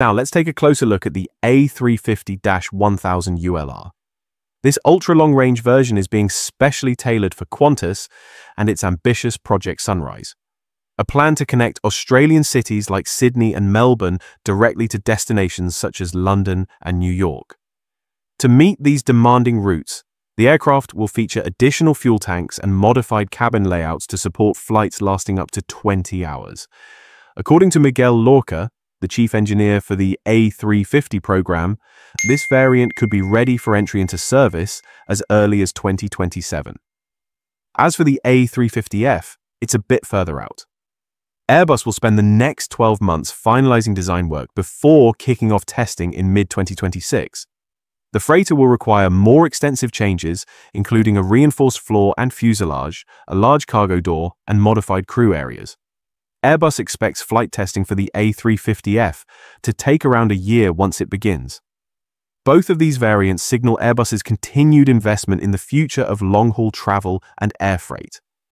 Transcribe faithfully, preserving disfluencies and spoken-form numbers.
Now let's take a closer look at the A three fifty dash one thousand U L R. This ultra-long-range version is being specially tailored for Qantas and its ambitious Project Sunrise, a plan to connect Australian cities like Sydney and Melbourne directly to destinations such as London and New York. To meet these demanding routes, the aircraft will feature additional fuel tanks and modified cabin layouts to support flights lasting up to twenty hours. According to Miguel Lorca, the chief engineer for the A three fifty program, this variant could be ready for entry into service as early as twenty twenty-seven. As for the A three fifty F, it's a bit further out. Airbus will spend the next twelve months finalizing design work before kicking off testing in mid twenty twenty-six. The freighter will require more extensive changes, including a reinforced floor and fuselage, a large cargo door, and modified crew areas. Airbus expects flight testing for the A three fifty F to take around a year once it begins. Both of these variants signal Airbus's continued investment in the future of long-haul travel and air freight.